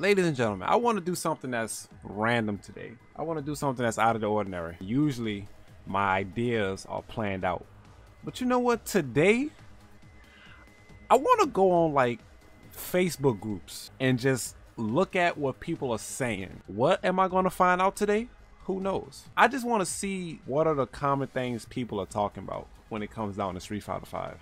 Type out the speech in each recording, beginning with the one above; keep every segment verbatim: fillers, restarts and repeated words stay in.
Ladies and gentlemen, I want to do something that's random today. I want to do something that's out of the ordinary. Usually, my ideas are planned out. But you know what? Today, I want to go on like Facebook groups and just look at what people are saying. What am I going to find out today? Who knows? I just want to see what are the common things people are talking about when it comes down to Street Fighter five.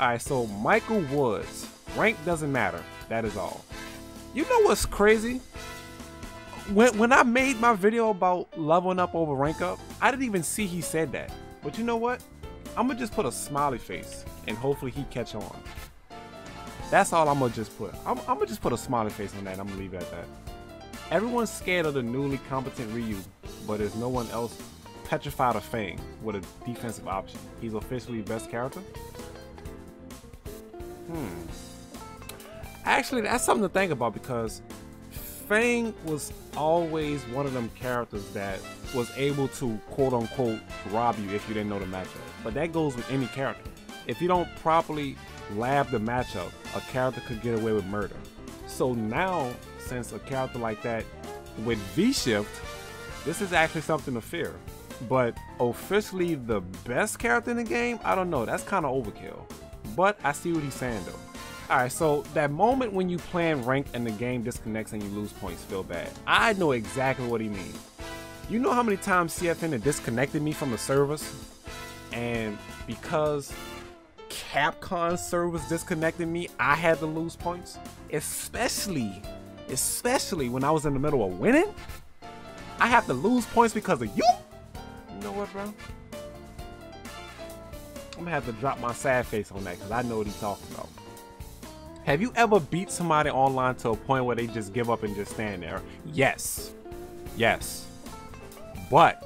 Alright, so Michael Woods, rank doesn't matter, that is all. You know what's crazy? When, when I made my video about leveling up over rank up, I didn't even see he said that. But you know what? I'm gonna just put a smiley face and hopefully he catch on. That's all I'm gonna just put. I'm, I'm gonna just put a smiley face on that and I'm gonna leave it at that. Everyone's scared of the newly competent Ryu, but there's no one else petrified of Fang with a defensive option. He's officially best character. Hmm. Actually, that's something to think about because Fang was always one of them characters that was able to quote-unquote rob you if you didn't know the matchup. But that goes with any character. If you don't properly lab the matchup, a character could get away with murder. So now, since a character like that with V-Shift, this is actually something to fear. But officially the best character in the game? I don't know. That's kind of overkill. But I see what he's saying though. Alright, so that moment when you plan rank and the game disconnects and you lose points, feel bad. I know exactly what he means. You know how many times C F N had disconnected me from the service? And because Capcom's service disconnected me, I had to lose points? Especially, especially when I was in the middle of winning? I have to lose points because of you? You know what, bro? I'm gonna have to drop my sad face on that because I know what he's talking about. Have you ever beat somebody online to a point where they just give up and just stand there? Yes. Yes. But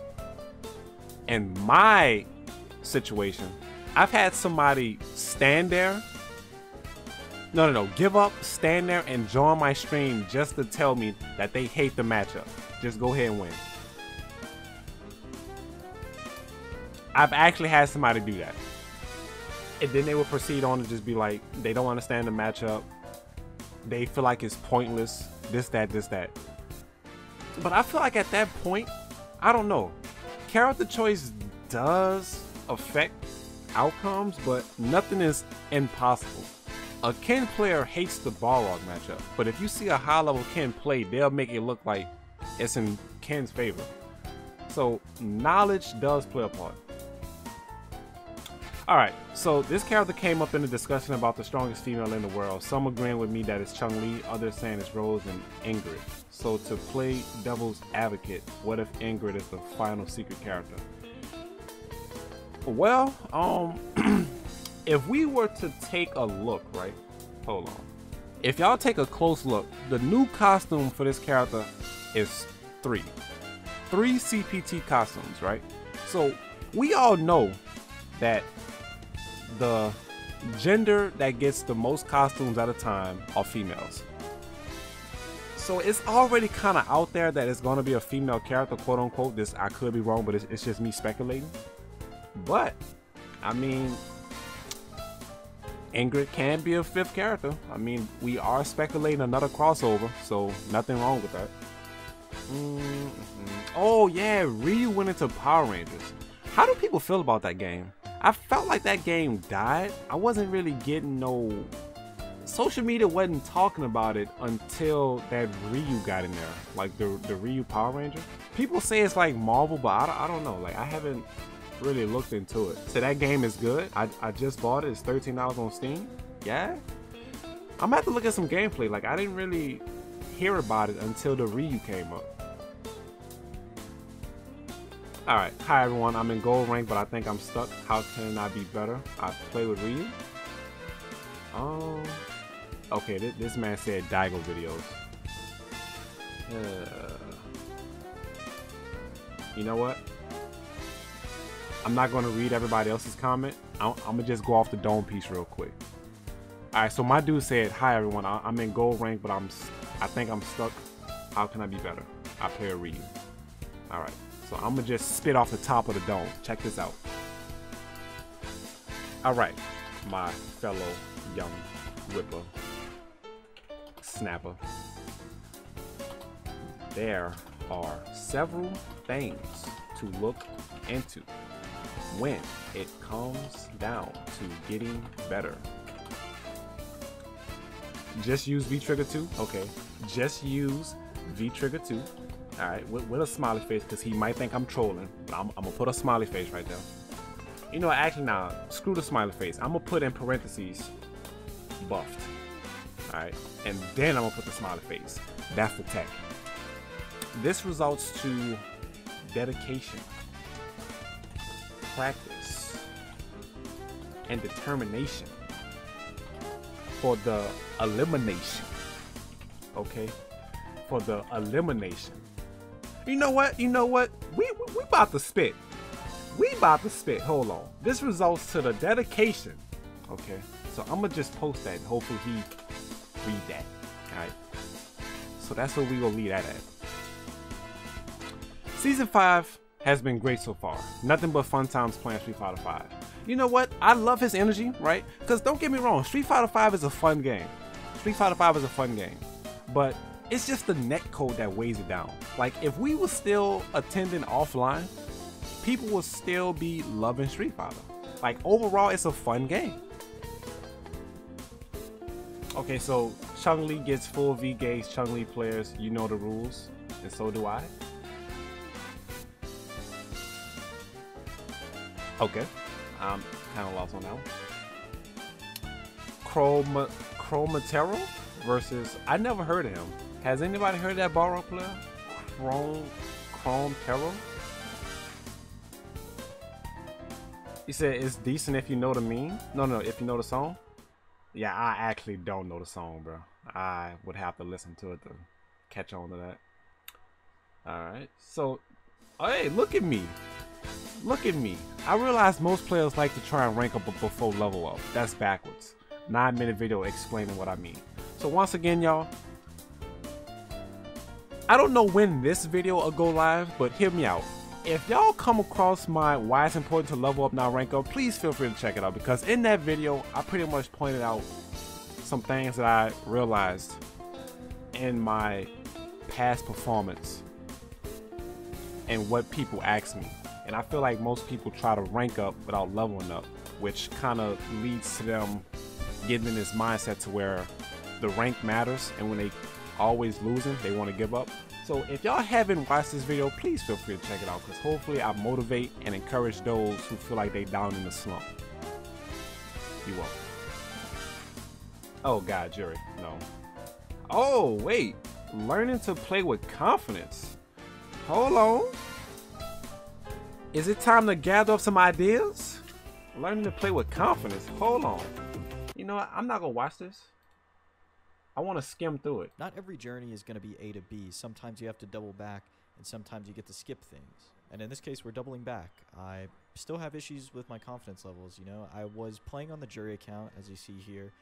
in my situation, I've had somebody stand there. No, no, no. Give up, stand there, and join my stream just to tell me that they hate the matchup. Just go ahead and win. I've actually had somebody do that. And then they will proceed on to just be like, they don't understand the matchup. They feel like it's pointless. This, that, this, that. But I feel like at that point, I don't know. Character choice does affect outcomes, but nothing is impossible. A Ken player hates the Balrog matchup, but if you see a high level Ken play, they'll make it look like it's in Ken's favor. So knowledge does play a part. Alright, so this character came up in a discussion about the strongest female in the world. Some agreeing with me that it's Chun-Li, others saying it's Rose and Ingrid. So to play devil's advocate, what if Ingrid is the final secret character? Well, um, if we were to take a look, right? Hold on. If y'all take a close look, the new costume for this character is three. Three C P T costumes, right? So we all know that the gender that gets the most costumes at a time are females. So it's already kind of out there that it's going to be a female character, quote unquote. This, I could be wrong, but it's, it's just me speculating. But I mean, Ingrid can be a fifth character. I mean, we are speculating another crossover, so nothing wrong with that. Mm-hmm. Oh yeah, Ryu went into Power Rangers. How do people feel about that game? I felt like that game died. I wasn't really getting no... Social media wasn't talking about it until that Ryu got in there. Like the, the Ryu Power Ranger. People say it's like Marvel, but I, I don't know. Like I haven't really looked into it. So that game is good. I, I just bought it. It's thirteen dollars on Steam. Yeah. I'm gonna have to look at some gameplay. Like I didn't really hear about it until the Ryu came up. Alright, hi everyone, I'm in gold rank, but I think I'm stuck. How can I be better? I play with Ryu. Um, okay, th this man said Daigo videos. Uh, you know what? I'm not going to read everybody else's comment. I'm, I'm going to just go off the dome piece real quick. Alright, so my dude said, hi everyone, I I'm in gold rank, but I'm, I think I'm stuck. How can I be better? I play a Ryu. Alright, so I'm gonna just spit off the top of the dome. Check this out. Alright, my fellow young whipper, snapper. There are several things to look into when it comes down to getting better. Just use V Trigger two. Okay, just use V Trigger two. All right, with, with a smiley face, because he might think I'm trolling. But I'm, I'm gonna put a smiley face right there. You know, actually, now nah, screw the smiley face. I'm gonna put in parentheses buffed. All right, and then I'm gonna put the smiley face. That's the tech. This results to dedication, practice, and determination for the elimination. Okay, for the elimination. You know what? You know what? We, we we about to spit. We about to spit. Hold on. This results to the dedication. Okay. So I'm gonna just post that and hopefully he read that. All right. So that's where we gonna leave that at. Season five has been great so far. Nothing but fun times playing Street Fighter five. You know what? I love his energy, right? Because don't get me wrong, Street Fighter five is a fun game. Street Fighter five is a fun game. But it's just the netcode that weighs it down. Like, if we were still attending offline, people would still be loving Street Fighter. Like, overall, it's a fun game. Okay, so Chun-Li gets full V gauge. Chun-Li players, you know the rules, and so do I. Okay, I'm kind of lost on that one. Chroma, Chromatero versus, I never heard of him. Has anybody heard of that Balrog player? Chrome, Chromatero? You said it's decent if you know the meme? No, no, if you know the song? Yeah, I actually don't know the song, bro. I would have to listen to it to catch on to that. Alright, so, hey, look at me. Look at me. I realize most players like to try and rank up before level up. That's backwards. Nine minute video explaining what I mean. So once again, y'all, I don't know when this video will go live, but hear me out. If y'all come across my why it's important to level up not rank up, please feel free to check it out, because in that video I pretty much pointed out some things that I realized in my past performance and what people ask me. And I feel like most people try to rank up without leveling up, which kind of leads to them getting in this mindset to where the rank matters, and when they always losing, they want to give up. So if y'all haven't watched this video, please feel free to check it out, because hopefully I motivate and encourage those who feel like they down in the slump. You welcome. Oh God, Jerry, no. Oh wait, learning to play with confidence. Hold on. Is it time to gather up some ideas? Learning to play with confidence. Hold on. You know what? I'm not going to watch this. I want to skim through it. Not every journey is going to be A to B. Sometimes you have to double back, and sometimes you get to skip things. And in this case, we're doubling back. I still have issues with my confidence levels, you know? I was playing on the jury account, as you see here,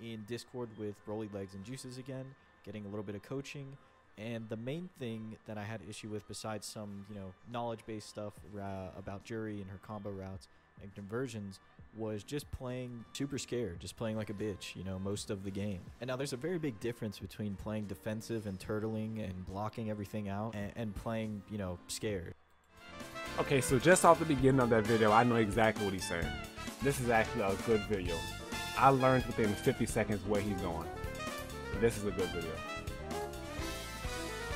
in Discord with Broly Legs and Juices again, getting a little bit of coaching. And the main thing that I had issue with, besides some, you know, knowledge-based stuff uh, about Juri and her combo routes and conversions, was just playing super scared, just playing like a bitch, you know, most of the game. And now there's a very big difference between playing defensive and turtling and blocking everything out and, and playing, you know, scared. Okay, so just off the beginning of that video, I know exactly what he's saying. This is actually a good video. I learned within fifty seconds where he's going. This is a good video.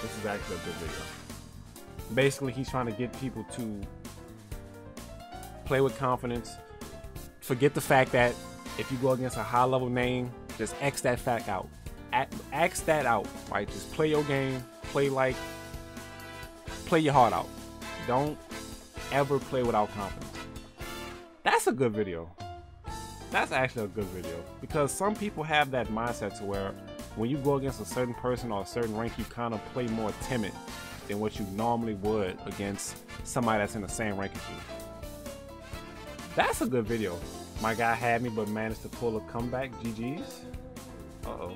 This is actually a good video. Basically, he's trying to get people to play with confidence. Forget the fact that if you go against a high level name, just X that fact out. X that out, right? Just play your game, play like, play your heart out. Don't ever play without confidence. That's a good video. That's actually a good video, because some people have that mindset to where when you go against a certain person or a certain rank, you kind of play more timid than what you normally would against somebody that's in the same rank as you. That's a good video. My guy had me but managed to pull a comeback. G G's. Uh-oh.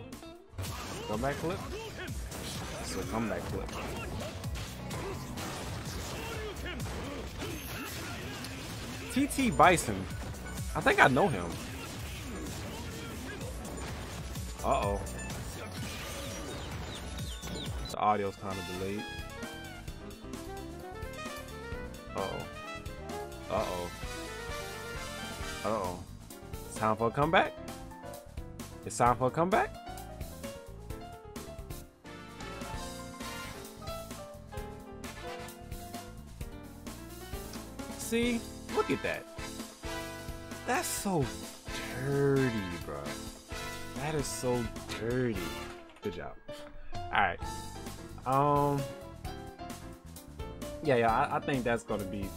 Comeback clip. quick. I'm that quick. T T Bison. I think I know him. Uh-oh. The audio's kind of delayed. Uh-oh. Uh-oh. Uh-oh. It's time for a comeback? It's time for a comeback? See? Look at that. That's so dirty, bro. That is so dirty. Good job. Alright. Um... Yeah, yeah, I, I think that's gonna be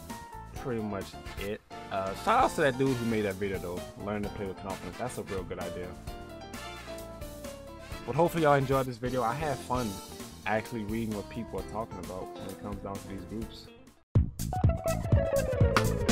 pretty much it. Uh, shout out to that dude who made that video though. Learn to play with confidence. That's a real good idea. But hopefully y'all enjoyed this video. I had fun actually reading what people are talking about when it comes down to these groups.